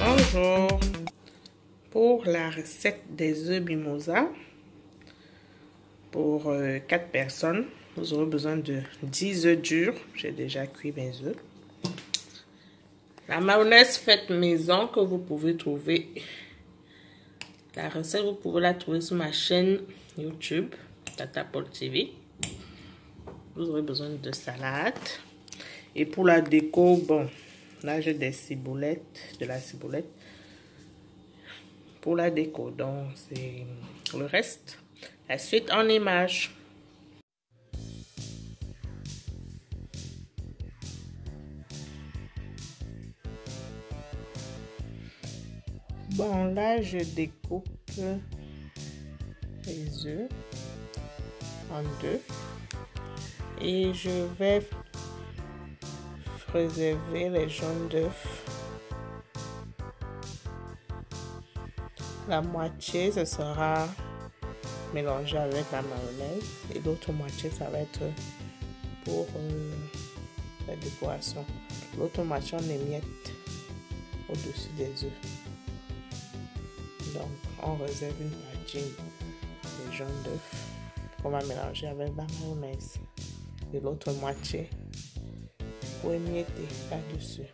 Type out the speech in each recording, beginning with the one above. Bonjour, pour la recette des œufs mimosa pour 4 personnes, vous aurez besoin de 10 œufs durs. J'ai déjà cuit mes œufs. La mayonnaise faite maison que vous pouvez trouver. La recette, vous pouvez la trouver sur ma chaîne YouTube, Tata Paule TV. Vous aurez besoin de salade. Et pour la déco, bon, là j'ai des ciboulettes, de la ciboulette. Pour la déco, donc c'est le reste. La suite en images. Bon, là, je découpe les œufs en deux et je vais préserver les jaunes d'œufs. La moitié, ce sera mélangé avec la mayonnaise et l'autre moitié, ça va être pour la décoration. L'autre moitié, on émiette au-dessus des œufs. Donc, on réserve une partie de jaune d'œuf qu'on va mélanger avec la mayonnaise et l'autre moitié pour émietter par-dessus.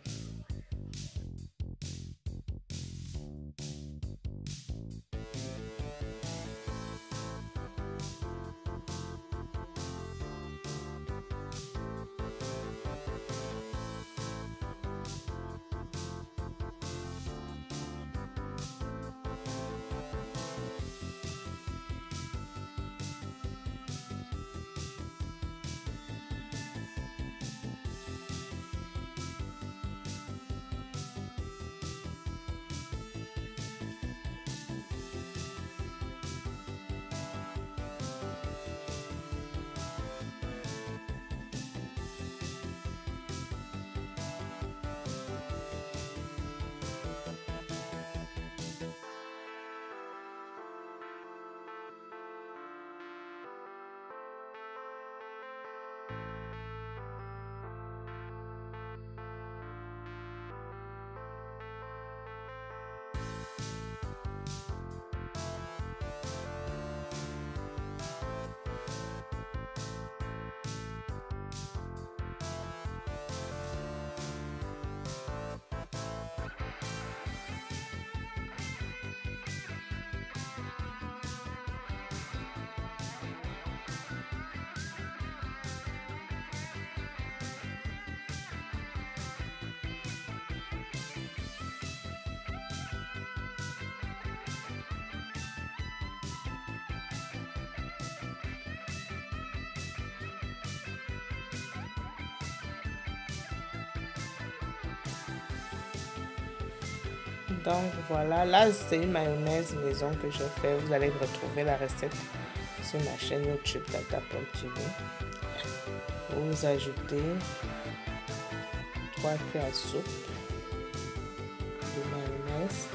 Donc voilà, là c'est une mayonnaise maison que je fais. Vous allez retrouver la recette sur ma chaîne YouTube Tata Paule TV. Vous ajoutez 3 cuillères à soupe de mayonnaise.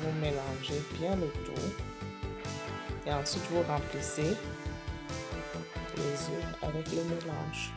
Vous mélangez bien le tout et ensuite vous remplissez les œufs avec le mélange.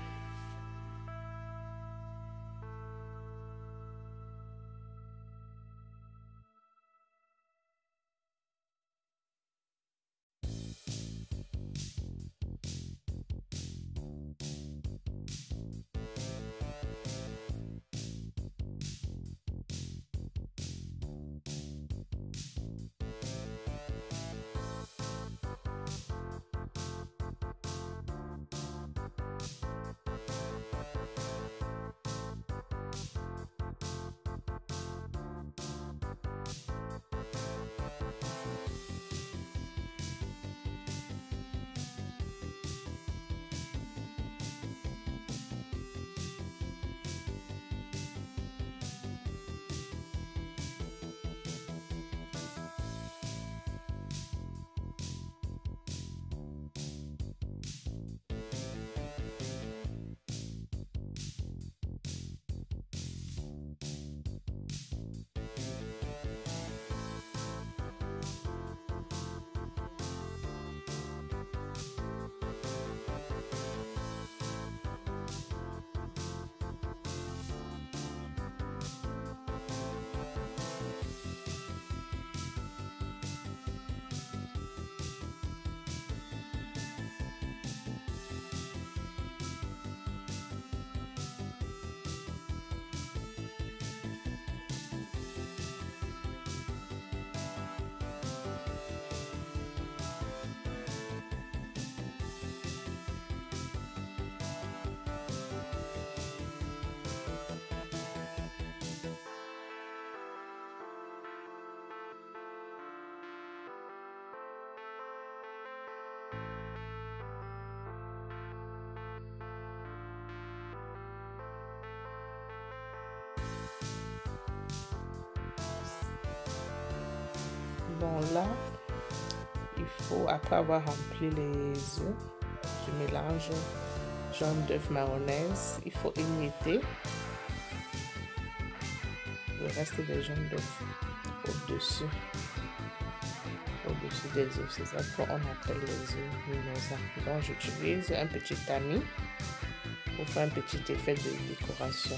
Bon, là, il faut, après avoir rempli les œufs du mélange jaune d'œuf mayonnaise, il faut émietter le reste des jaunes d'œufs au-dessus des œufs. C'est ça qu'on appelle les œufs mimosas. Donc, j'utilise un petit tamis pour faire un petit effet de décoration.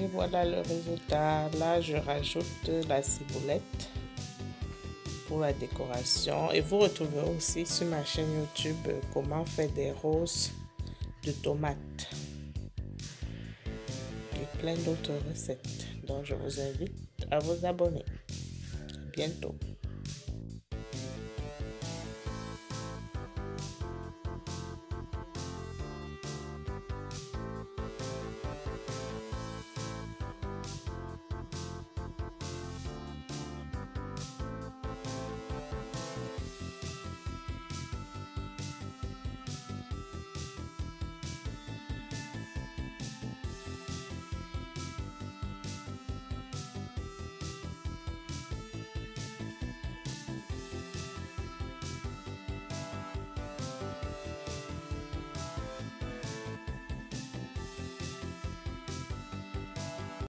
Et voilà le résultat. Là, je rajoute la ciboulette pour la décoration. Et vous retrouverez aussi sur ma chaîne YouTube comment faire des roses de tomates et plein d'autres recettes. Donc, je vous invite à vous abonner. À bientôt.